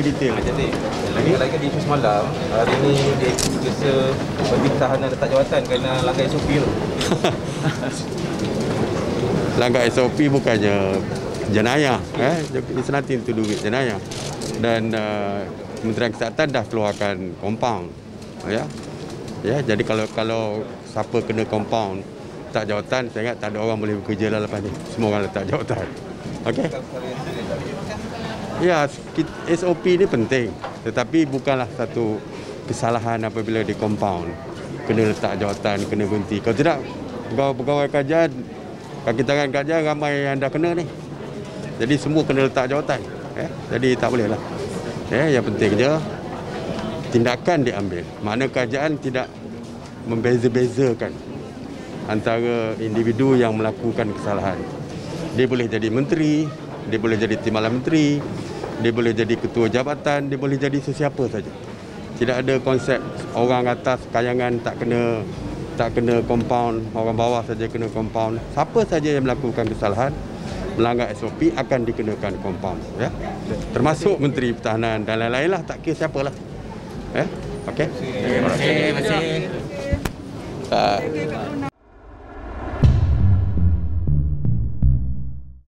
Detail. Lagi-lagi di isu semalam, hari ini dia jasa bagi tahanan letak jawatan kerana langgar SOP tu. Langgar SOP bukannya jenayah. It's nothing to do with jenayah. Dan Kementerian Kesihatan dah keluarkan compound. Ya? Ya, jadi kalau siapa kena compound letak jawatan, saya ingat tak ada orang boleh bekerja lah lepas ni. Semua orang letak jawatan. Okey? Ya, SOP ni penting. Tetapi bukanlah satu kesalahan apabila di compound. Kena letak jawatan, kena berhenti. Kalau tidak, pegawai kajian, kaki tangan kajian ramai yang dah kena ni. Jadi semua kena letak jawatan. Jadi tak bolehlah. Yang pentingnya, tindakan diambil. Makna kajian tidak membeza-bezakan antara individu yang melakukan kesalahan. Dia boleh jadi menteri, dia boleh jadi timbalan menteri, dia boleh jadi ketua jabatan, dia boleh jadi sesiapa saja. Tidak ada konsep orang atas kayangan tak kena compound, orang bawah saja kena compound. Siapa saja yang melakukan kesalahan, melanggar SOP akan dikenakan compound, ya. Termasuk Menteri Pertahanan dan lain-lain lah, tak kira siapalah. Okey. Terima kasih.